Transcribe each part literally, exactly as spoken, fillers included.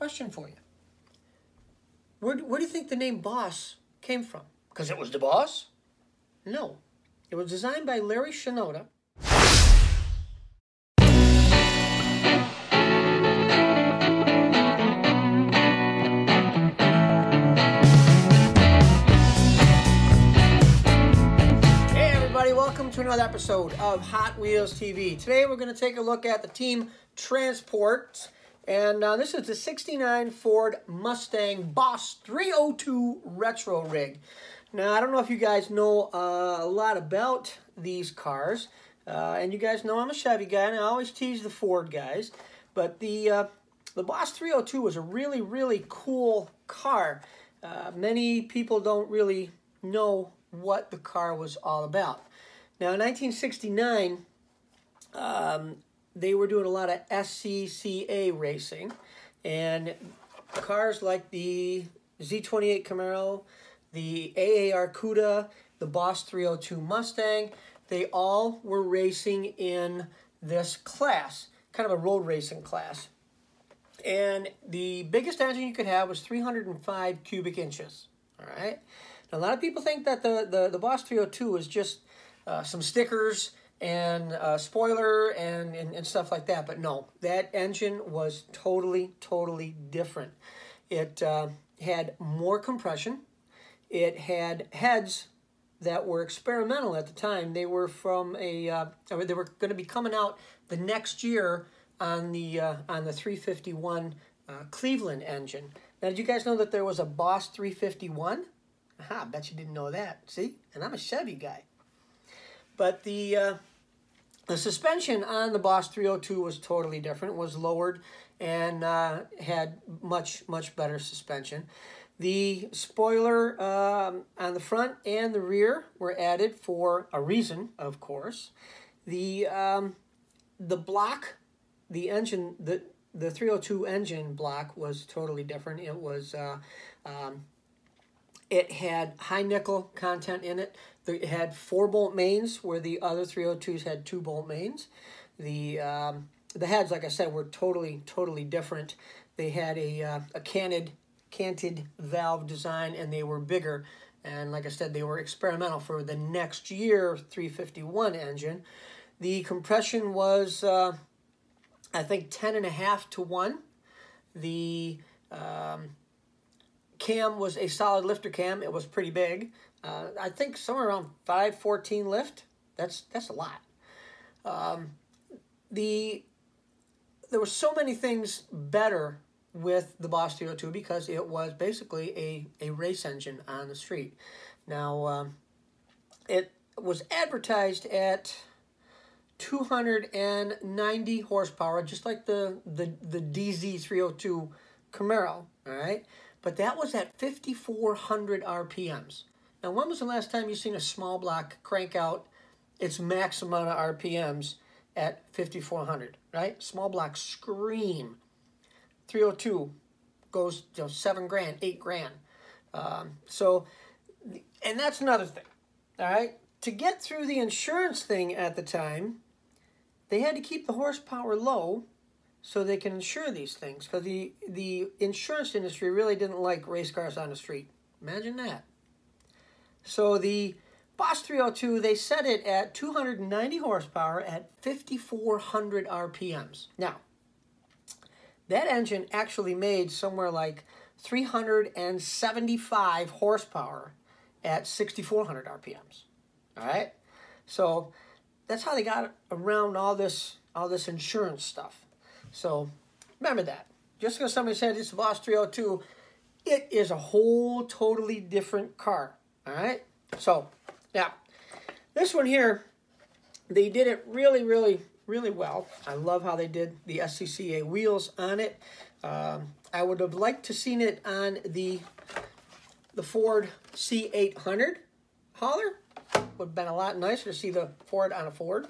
Question for you. Where, where do you think the name Boss came from? Because it was the boss? No. It was designed by Larry Shinoda. Welcome to another episode of Hot Wheels T V. Today we're going to take a look at the Team Transport, and uh, this is the sixty-nine Ford Mustang Boss three oh two Retro Rig. Now, I don't know if you guys know uh, a lot about these cars, uh, and you guys know I'm a Chevy guy, and I always tease the Ford guys, but the, uh, the Boss three oh two was a really, really cool car. Uh, many people don't really know what the car was all about. Now, in nineteen sixty-nine, um, they were doing a lot of S C C A racing, and cars like the Z twenty-eight Camaro, the A A R Cuda, the Boss three oh two Mustang, they all were racing in this class, kind of a road racing class. And the biggest engine you could have was three hundred five cubic inches, all right? Now, a lot of people think that the, the, the Boss three oh two is just Uh, some stickers and uh, spoiler and, and, and stuff like that. But no, that engine was totally, totally different. It uh, had more compression. It had heads that were experimental at the time. They were from a, uh, they were going to be coming out the next year on the, uh, on the three fifty-one uh, Cleveland engine. Now, did you guys know that there was a Boss three fifty-one? Aha, bet you didn't know that. See? And I'm a Chevy guy. But the, uh, the suspension on the Boss three oh two was totally different, was lowered, and uh, had much, much better suspension. The spoiler um, on the front and the rear were added for a reason, of course. The, um, the block, the engine, the, the three oh two engine block was totally different. It was... Uh, um, It had high nickel content in it. It had four-bolt mains, where the other three oh twos had two-bolt mains. The um, the heads, like I said, were totally, totally different. They had a, uh, a canted, canted valve design, and they were bigger. And like I said, they were experimental for the next year three fifty-one engine. The compression was, uh, I think, ten and a half to one. The... Um, cam was a solid lifter cam. It was pretty big. Uh, I think somewhere around five fourteen lift. That's that's a lot. Um, the there were so many things better with the Boss three oh two because it was basically a a race engine on the street. Now um, it was advertised at two hundred ninety horsepower, just like the the the D Z three oh two Camaro. All right. But that was at fifty-four hundred R P Ms. Now, when was the last time you seen a small block crank out its max amount of R P Ms at fifty-four hundred, right? Small block scream. three oh two goes to seven grand, eight grand. Um, so, and that's another thing, all right? To get through the insurance thing at the time, they had to keep the horsepower low so they can insure these things, because the, the insurance industry really didn't like race cars on the street. Imagine that. So the Boss three oh two, they set it at two hundred ninety horsepower at fifty-four hundred R P Ms. Now, that engine actually made somewhere like three hundred seventy-five horsepower at sixty-four hundred R P Ms. All right? So that's how they got around all this, all this insurance stuff. So, remember that. Just because somebody said it's the Boss three oh two, it is a whole totally different car, all right? So, now, this one here, they did it really, really, really well. I love how they did the S C C A wheels on it. Um, I would have liked to seen it on the, the Ford C eight hundred hauler. Would have been a lot nicer to see the Ford on a Ford.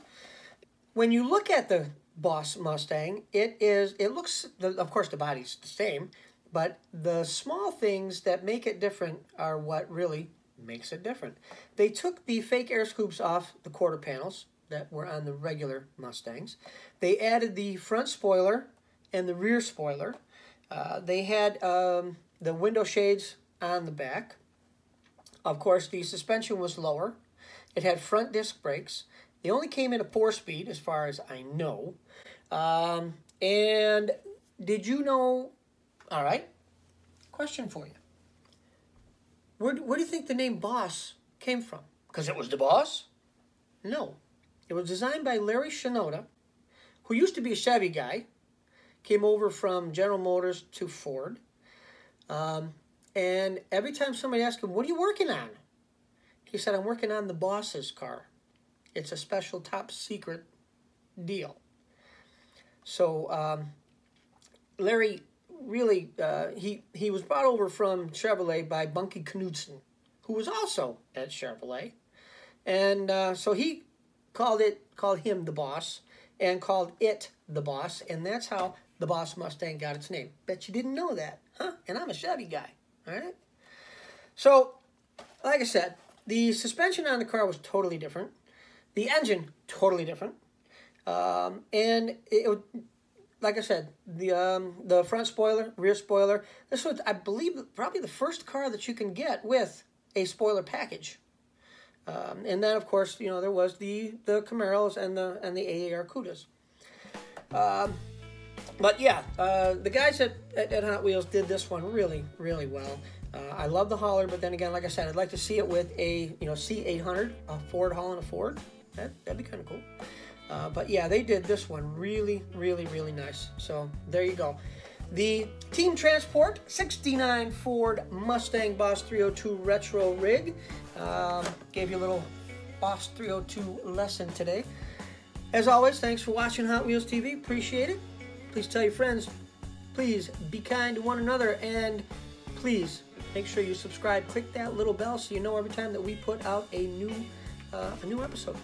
When you look at the Boss Mustang, it is, it looks, of course the body's the same, but the small things that make it different are what really makes it different. They took the fake air scoops off the quarter panels that were on the regular Mustangs. They added the front spoiler and the rear spoiler. Uh, they had um, the window shades on the back. Of course, the suspension was lower. It had front disc brakes. They only came in a four-speed, as far as I know. Um, and did you know... All right, question for you. Where, where do you think the name Boss came from? Because it was the Boss? No. It was designed by Larry Shinoda, who used to be a Chevy guy, came over from General Motors to Ford. Um, and every time somebody asked him, what are you working on? He said, I'm working on the Boss's car. It's a special top secret deal. So um, Larry really, uh, he, he was brought over from Chevrolet by Bunky Knudsen, who was also at Chevrolet. And uh, so he called it, called him the Boss and called it the Boss. And that's how the Boss Mustang got its name. Bet you didn't know that, huh? And I'm a Chevy guy, all right? So, like I said, the suspension on the car was totally different. The engine, totally different. Um, and, it, it, like I said, the um, the front spoiler, rear spoiler. This was, I believe, probably the first car that you can get with a spoiler package. Um, and then, of course, you know, there was the, the Camaros and the, and the A A R Cudas. Um, but, yeah, uh, the guys at, at, at Hot Wheels did this one really, really well. Uh, I love the hauler, but then again, like I said, I'd like to see it with a, you know, C eight hundred, a Ford hauling a Ford. That, that'd be kind of cool. Uh, but yeah, they did this one really, really, really nice. So there you go. The Team Transport sixty-nine Ford Mustang Boss three oh two Retro Rig. Um, gave you a little Boss three oh two lesson today. As always, thanks for watching Hot Wheels T V. Appreciate it. Please tell your friends. Please be kind to one another. And please make sure you subscribe. Click that little bell so you know every time that we put out a new uh, a new episode.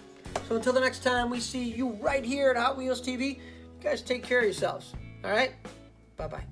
So until the next time we see you right here at Hot Wheels T V, you guys take care of yourselves. All right? Bye-bye.